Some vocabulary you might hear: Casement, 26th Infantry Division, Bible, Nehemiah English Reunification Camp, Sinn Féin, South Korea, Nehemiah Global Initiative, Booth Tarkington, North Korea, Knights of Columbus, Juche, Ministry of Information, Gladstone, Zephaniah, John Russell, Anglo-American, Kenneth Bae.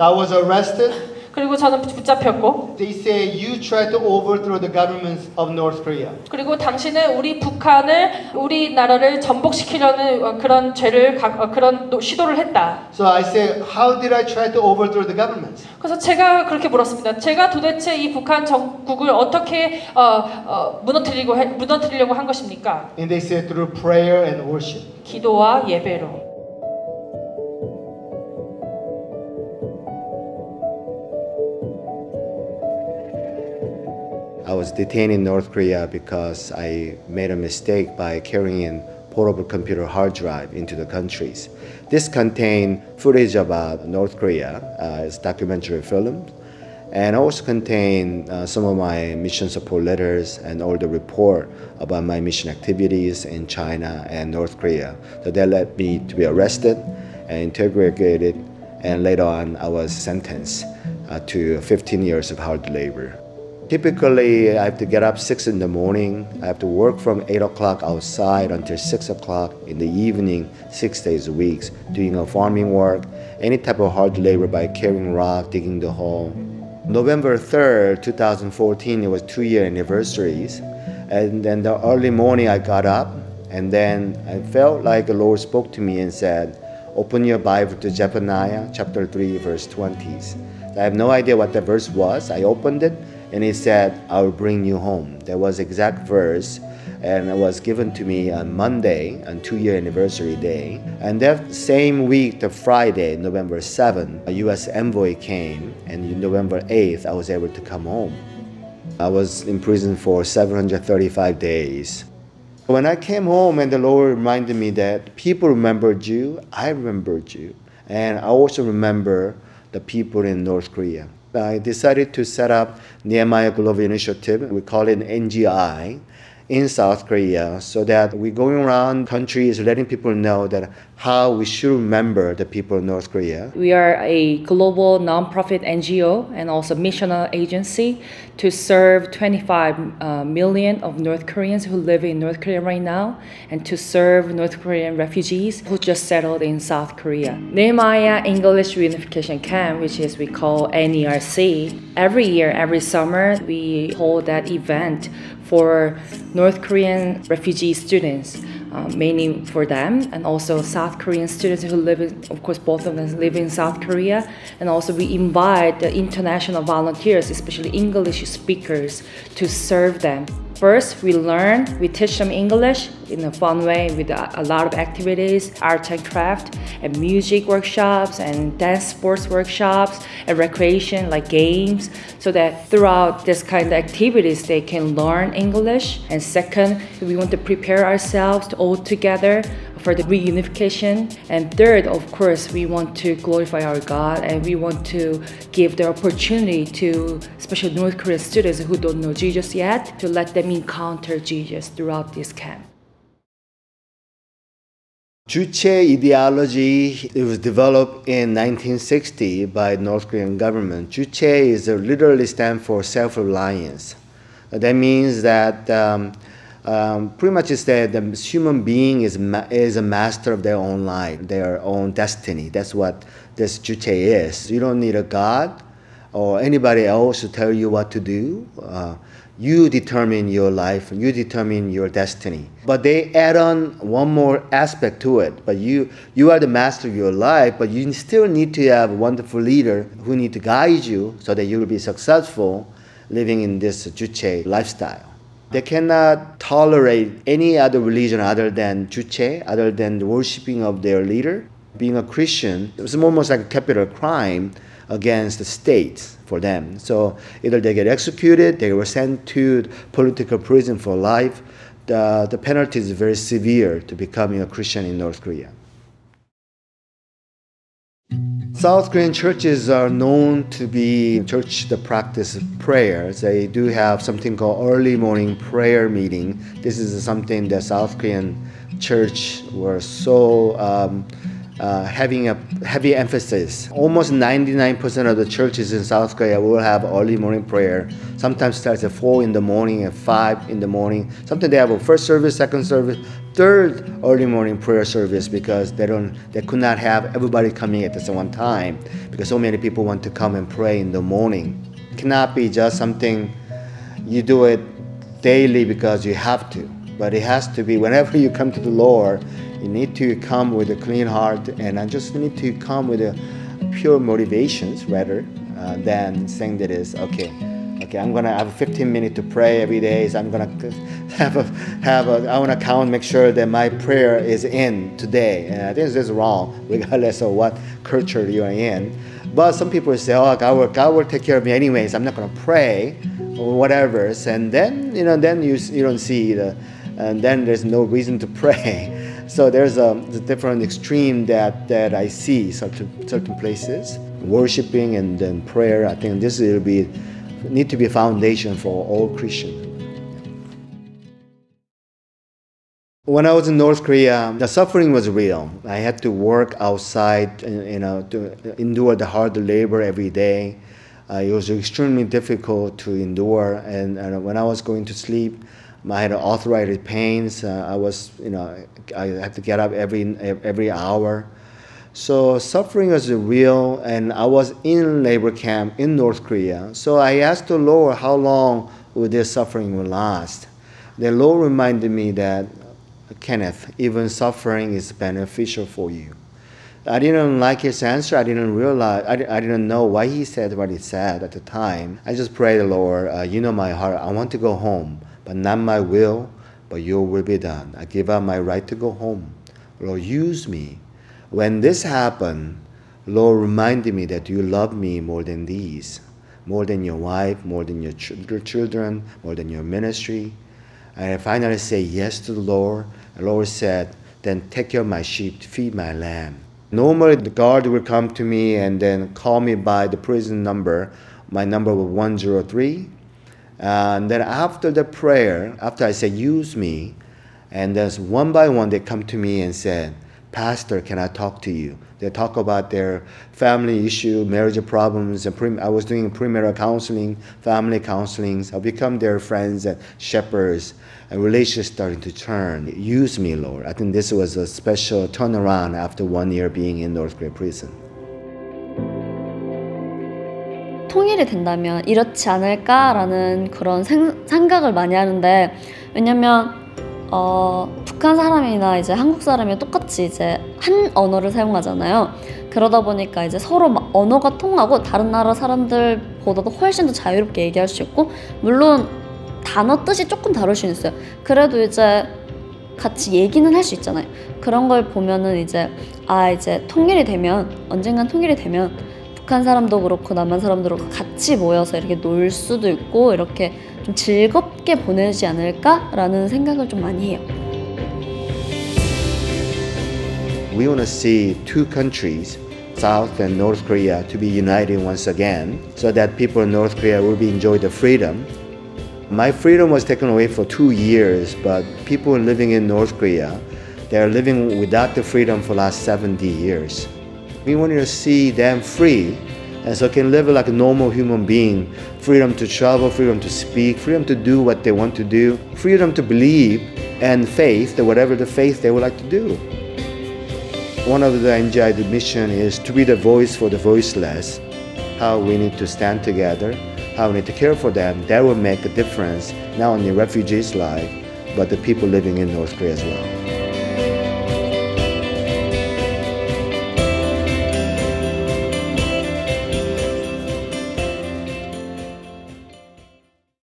I was arrested. 그리고 저는 붙잡혔고. They say you tried to overthrow the governments of North Korea. 그리고 당신은 우리 나라를 전복시키려는 그런 그런 시도를 했다. So I said, how did I try to overthrow the government? 그래서 제가 그렇게 물었습니다. 제가 도대체 이 북한 정국을 어떻게 무너뜨리려고 한 것입니까? And they said through prayer and worship. 기도와 예배로. I was detained in North Korea because I made a mistake by carrying in portable computer hard drive into the countries. This contained footage about North Korea, it's a documentary film, and also contained some of my mission support letters and all the report about my mission activities in China and North Korea. So that led me to be arrested and interrogated, and later on I was sentenced to 15 years of hard labor. Typically, I have to get up 6 in the morning. I have to work from 8 o'clock outside until 6 o'clock in the evening, 6 days a week, doing farming work, any type of hard labor by carrying rock, digging the hole. November 3rd, 2014, it was 2-year anniversaries. And then the early morning I got up, and then I felt like the Lord spoke to me and said, open your Bible to Zephaniah chapter 3, verse 20. I have no idea what that verse was. I opened it. And he said, I will bring you home. That was exact verse, and it was given to me on Monday, on 2-year anniversary day. And that same week, the Friday, November 7th, a U.S. envoy came, and November 8th, I was able to come home. I was in prison for 735 days. When I came home, and the Lord reminded me that people remembered you, I remembered you, and I also remember the people in North Korea. I decided to set up Nehemiah Global Initiative, we call it NGI, in South Korea, so that we're going around countries letting people know that how we should remember the people of North Korea. We are a global nonprofit NGO and also missional agency to serve 25 million of North Koreans who live in North Korea right now, and to serve North Korean refugees who just settled in South Korea. Nehemiah English Reunification Camp, which is we call NERC, every year, every summer, we hold that event for North Korean refugee students, mainly for them, and also South Korean students who live in, of course, both of them live in South Korea, and also we invite the international volunteers, especially English speakers, to serve them. First, we teach them English in a fun way with a lot of activities, art and craft, and music workshops, and dance sports workshops, and recreation like games, so that throughout this kind of activities, they can learn English. And second, we want to prepare ourselves all together for the reunification. And third, of course, we want to glorify our God, and we want to give the opportunity to especially North Korean students who don't know Jesus yet, to let them encounter Jesus throughout this camp. Juche ideology, it was developed in 1960 by North Korean government. Juche is literally stands for self-reliance. That means that pretty much is that the human being is a master of their own life, their own destiny. That's what this Juche is. You don't need a God or anybody else to tell you what to do. You determine your life, you determine your destiny. But they add on one more aspect to it. But you are the master of your life, but you still need to have a wonderful leader who need to guide you so that you will be successful living in this Juche lifestyle. They cannot tolerate any other religion other than Juche, other than the worshiping of their leader. Being a Christian, it was almost like a capital crime against the state for them. So either they get executed, they were sent to political prison for life. The penalty is very severe to becoming a Christian in North Korea. South Korean churches are known to be church that practice prayers. They do have something called early morning prayer meeting. This is something that South Korean church were so having a heavy emphasis. Almost 99% of the churches in South Korea will have early morning prayer. Sometimes starts at 4 in the morning, at 5 in the morning. Sometimes they have a first service, second service, third early morning prayer service, because they could not have everybody coming at the same time, because so many people want to come and pray in the morning. It cannot be just something you do it daily because you have to, but it has to be whenever you come to the Lord, you need to come with a clean heart, and I just need to come with a pure motivations rather than saying that is okay. I'm gonna have 15 minutes to pray every day. So I'm gonna I wanna count, make sure that my prayer is in today. And I think this is wrong, regardless of what culture you are in. But some people say, oh, God will take care of me anyways. I'm not gonna pray or whatever. And then you don't see the, and then there's no reason to pray. So there's a different extreme that I see certain places. Worshiping and then prayer, I think this will be need to be a foundation for all Christians. When I was in North Korea, the suffering was real. I had to work outside, to endure the hard labor every day. It was extremely difficult to endure, and when I was going to sleep, I had arthritis pains. I had to get up every hour. So suffering is real, and I was in labor camp in North Korea. So I asked the Lord, how long would this suffering will last? The Lord reminded me that, Kenneth, even suffering is beneficial for you. I didn't like his answer. I didn't know why he said what he said at the time. I just prayed, Lord, you know my heart. I want to go home, but not my will, but your will be done. I give up my right to go home. Lord, use me. When this happened, Lord reminded me that you love me more than these, more than your wife, more than your children, more than your ministry. And I finally say yes to the Lord. The Lord said, then take care of my sheep, feed my lamb. Normally the guard will come to me and then call me by the prison number. My number was 103. And then after the prayer, after I said, use me, and then one by one they come to me and said, Pastor, can I talk to you? They talk about their family issue, marriage problems. And I was doing premarital counseling, family counseling. I become their friends and shepherds, and relations starting to turn. Use me, Lord. I think this was a special turnaround after 1 year being in North Korea prison. 통일이 된다면 이렇지 않을까라는 그런 생각을 많이 하는데, 왜냐면 북한 사람이나 이제 한국 사람이 똑같이 이제 한 언어를 사용하잖아요. 그러다 보니까 이제 서로 막 언어가 통하고 다른 나라 사람들보다도 훨씬 더 자유롭게 얘기할 수 있고, 물론 단어 뜻이 조금 다를 수는 있어요. 그래도 이제 같이 얘기는 할 수 있잖아요. 그런 걸 보면은 이제 통일이 되면, 언젠간 통일이 되면 북한 사람도 그렇고 남한 사람도 그렇고 같이 모여서 이렇게 놀 수도 있고 이렇게 좀 즐겁게 보내지 않을까라는 생각을 좀 많이 해요. We want to see two countries, South and North Korea, to be united once again, so that people in North Korea will enjoy the freedom. My freedom was taken away for 2 years, but people living in North Korea, they are living without the freedom for the last 70 years. We wanted to see them free, and so can live like a normal human being. Freedom to travel, freedom to speak, freedom to do what they want to do, freedom to believe and faith, that whatever the faith they would like to do. One of the NGI's mission is to be the voice for the voiceless. How we need to stand together, how we need to care for them, that will make a difference, not only refugees' life, but the people living in North Korea as well.